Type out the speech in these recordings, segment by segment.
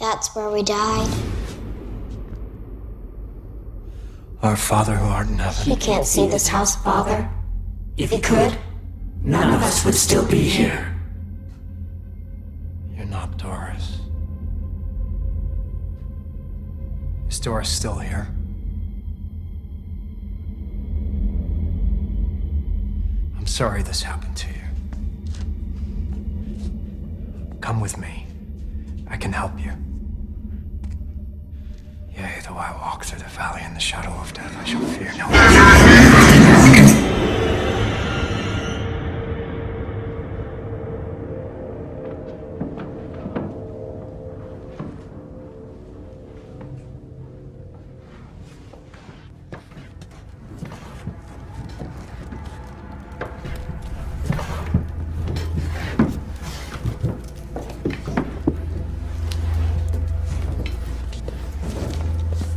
That's where we died. Our Father who art in heaven. He can't see this house, Father. If he could, none of us would still be here. You're not Doris. Is Doris still here? I'm sorry this happened to you. Come with me. I can help you. Yea, though I walk through the valley in the shadow of death, I shall fear no evil.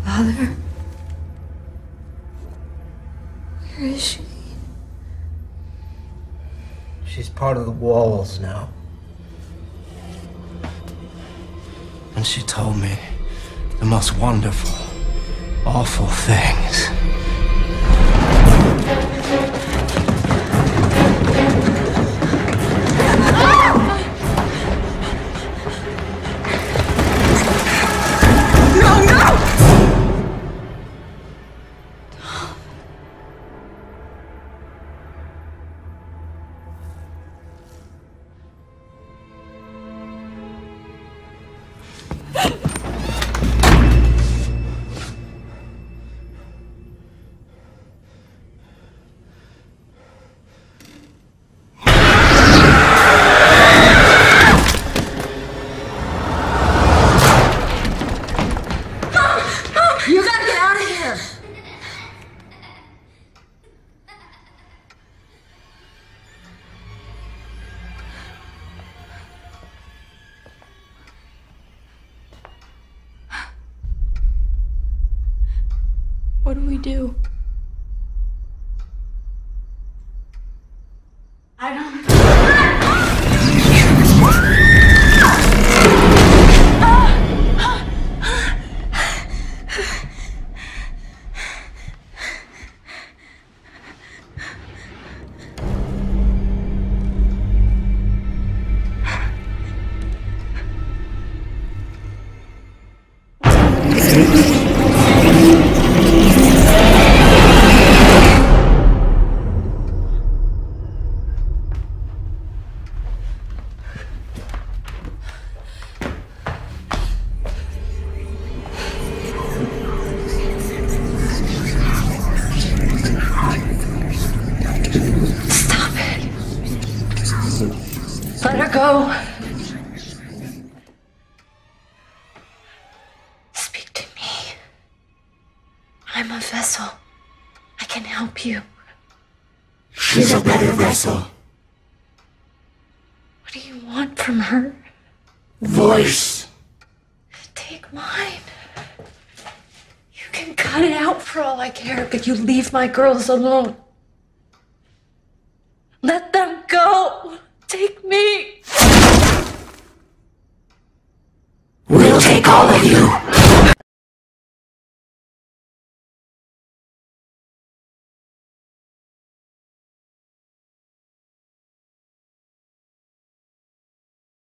Father? Where is she? She's part of the walls now. And she told me the most wonderful, awful things. What do? I don't know. Let her go. Speak to me. I'm a vessel. I can help you. She's a better vessel. What do you want from her? Voice. Take mine. You can cut it out for all I care, but you leave my girls alone. Let them go. Take me! We'll take all of you!